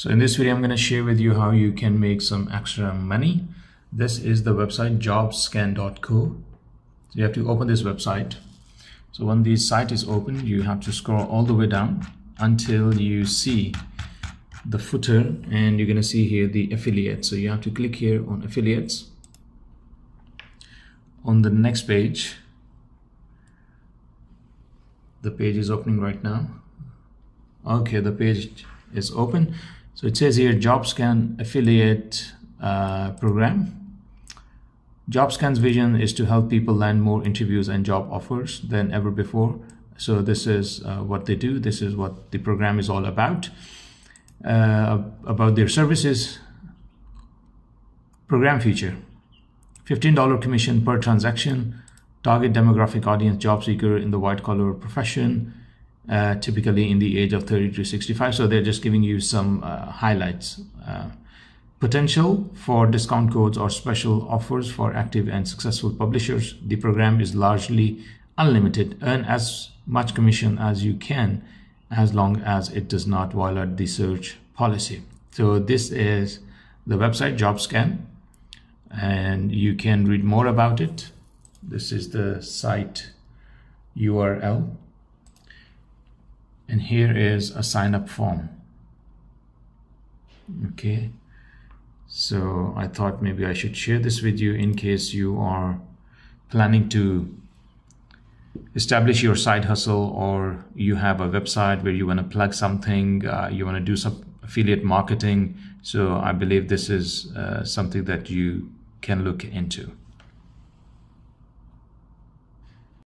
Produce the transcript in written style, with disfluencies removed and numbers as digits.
So in this video, I'm going to share with you how you can make some extra money. This is the website jobscan.co. So you have to open this website. So when the site is open, you have to scroll all the way down until you see the footer, and you're going to see here the affiliate. So you have to click here on affiliates. On the next page, the page is opening right now. Okay, the page is open. So it says here JobScan affiliate program. JobScan's vision is to help people land more interviews and job offers than ever before. So this is what they do. This is what the program is all about their services. Program feature: $15 commission per transaction, target demographic audience job seeker in the white collar profession, typically in the age of 30 to 65. So they're just giving you some highlights. Potential for discount codes or special offers for active and successful publishers. The program is largely unlimited. Earn as much commission as you can, as long as it does not violate the search policy. So this is the website JobScan, and you can read more about it. This is the site URL, and here is a sign up form. Okay, so I thought maybe I should share this with you in case you are planning to establish your side hustle, or you have a website where you want to plug something, you want to do some affiliate marketing. So I believe this is something that you can look into.